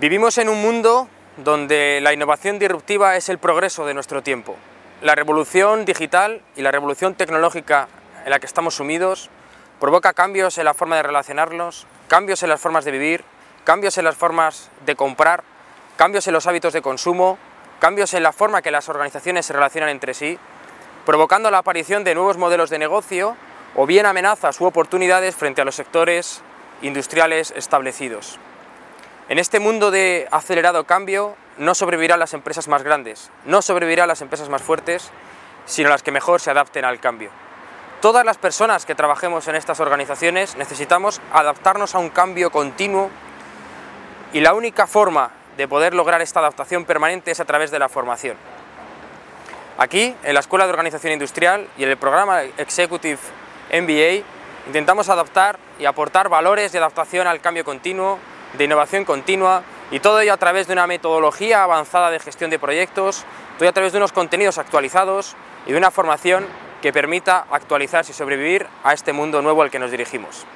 Vivimos en un mundo donde la innovación disruptiva es el progreso de nuestro tiempo. La revolución digital y la revolución tecnológica en la que estamos sumidos provoca cambios en la forma de relacionarnos, cambios en las formas de vivir, cambios en las formas de comprar, cambios en los hábitos de consumo, cambios en la forma que las organizaciones se relacionan entre sí, provocando la aparición de nuevos modelos de negocio o bien amenazas u oportunidades frente a los sectores industriales establecidos. En este mundo de acelerado cambio no sobrevivirán las empresas más grandes, no sobrevivirán las empresas más fuertes, sino las que mejor se adapten al cambio. Todas las personas que trabajemos en estas organizaciones necesitamos adaptarnos a un cambio continuo y la única forma de poder lograr esta adaptación permanente es a través de la formación. Aquí, en la Escuela de Organización Industrial y en el programa Executive MBA, intentamos adaptar y aportar valores de adaptación al cambio continuo, de innovación continua, y todo ello a través de una metodología avanzada de gestión de proyectos, todo ello a través de unos contenidos actualizados y de una formación que permita actualizarse y sobrevivir a este mundo nuevo al que nos dirigimos.